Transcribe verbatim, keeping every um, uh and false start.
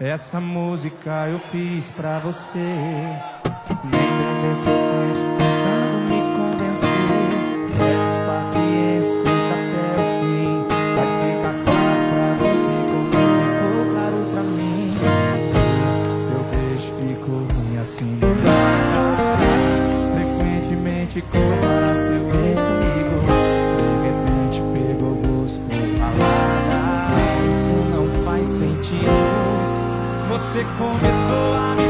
Essa música eu fiz pra você. Nem perdesse tempo tentando me convencer. Peço paciência, escuta até o fim. Vai ficar claro pra você como ficou claro pra mim. Seu beijo ficou ruim assim. Frequentemente compara seu ex comigo. De repente pegou gosto por balada. Isso não faz sentido. Você começou a me